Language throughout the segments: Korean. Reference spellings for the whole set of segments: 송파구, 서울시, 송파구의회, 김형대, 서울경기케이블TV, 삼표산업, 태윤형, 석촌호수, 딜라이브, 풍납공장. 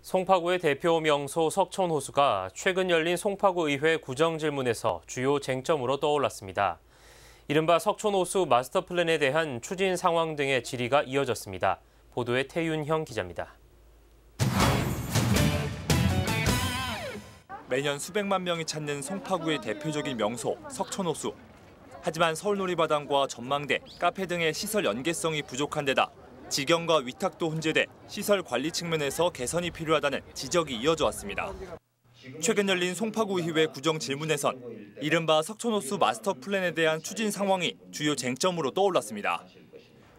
송파구의 대표 명소 석촌호수가 최근 열린 송파구의회 구정질문에서 주요 쟁점으로 떠올랐습니다. 이른바 석촌호수 마스터플랜에 대한 추진 상황 등의 질의가 이어졌습니다. 보도에 태윤형 기자입니다. 매년 수백만 명이 찾는 송파구의 대표적인 명소 석촌호수. 하지만 서울놀이바당과 전망대, 카페 등의 시설 연계성이 부족한 데다 직영과 위탁도 혼재돼 시설 관리 측면에서 개선이 필요하다는 지적이 이어져 왔습니다. 최근 열린 송파구의회 구정질문에선 이른바 석촌호수 마스터 플랜에 대한 추진 상황이 주요 쟁점으로 떠올랐습니다.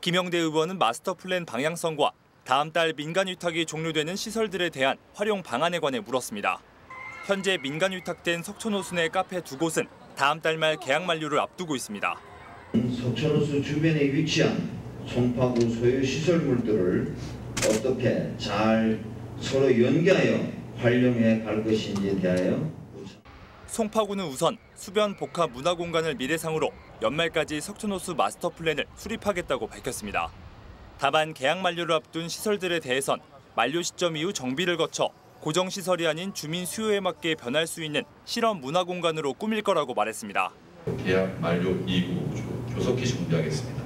김형대 의원은 마스터 플랜 방향성과 다음 달 민간 위탁이 종료되는 시설들에 대한 활용 방안에 관해 물었습니다. 현재 민간 위탁된 석촌호수 내 카페 두 곳은 다음 달 말 계약 만료를 앞두고 있습니다. 석촌호수 주변에 위치한 송파구 소유 시설물들을 어떻게 잘 서로 연계하여 활용해 갈 것인지에 대하여 송파구는 우선 수변 복합 문화 공간을 미래상으로 연말까지 석촌호수 마스터 플랜을 수립하겠다고 밝혔습니다. 다만 계약 만료를 앞둔 시설들에 대해선 만료 시점 이후 정비를 거쳐 고정 시설이 아닌 주민 수요에 맞게 변할 수 있는 실험 문화 공간으로 꾸밀 거라고 말했습니다. 계약 만료 이후 조속히 준비하겠습니다.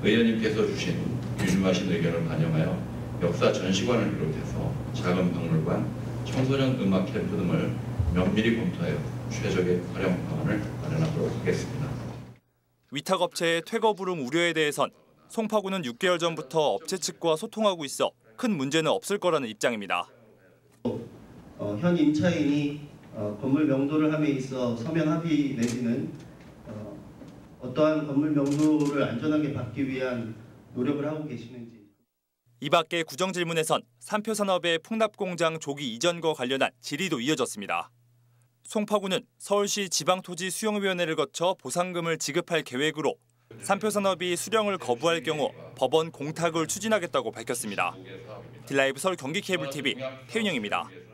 의원님께서 주신 귀중하신 의견을 반영하여 역사 전시관을 비롯해서 작은 박물관, 청소년 음악 캠프 등을 면밀히 검토하여 최적의 활용 방안을 마련하도록 하겠습니다. 위탁업체의 퇴거 불응 우려에 대해선 송파구는 6개월 전부터 업체 측과 소통하고 있어 큰 문제는 없을 거라는 입장입니다. 현 임차인이 건물 명도를 함에 있어 서면 합의 내지는 어떠한 건물 명도를 안전하게 받기 위한 노력을 하고 계시는지. 이 밖에 구정질문에선 삼표산업의 풍납공장 조기 이전과 관련한 질의도 이어졌습니다. 송파구는 서울시 지방토지 수용위원회를 거쳐 보상금을 지급할 계획으로 삼표산업이 수령을 거부할 경우 법원 공탁을 추진하겠다고 밝혔습니다. 딜라이브 서울경기케이블TV 태윤영입니다.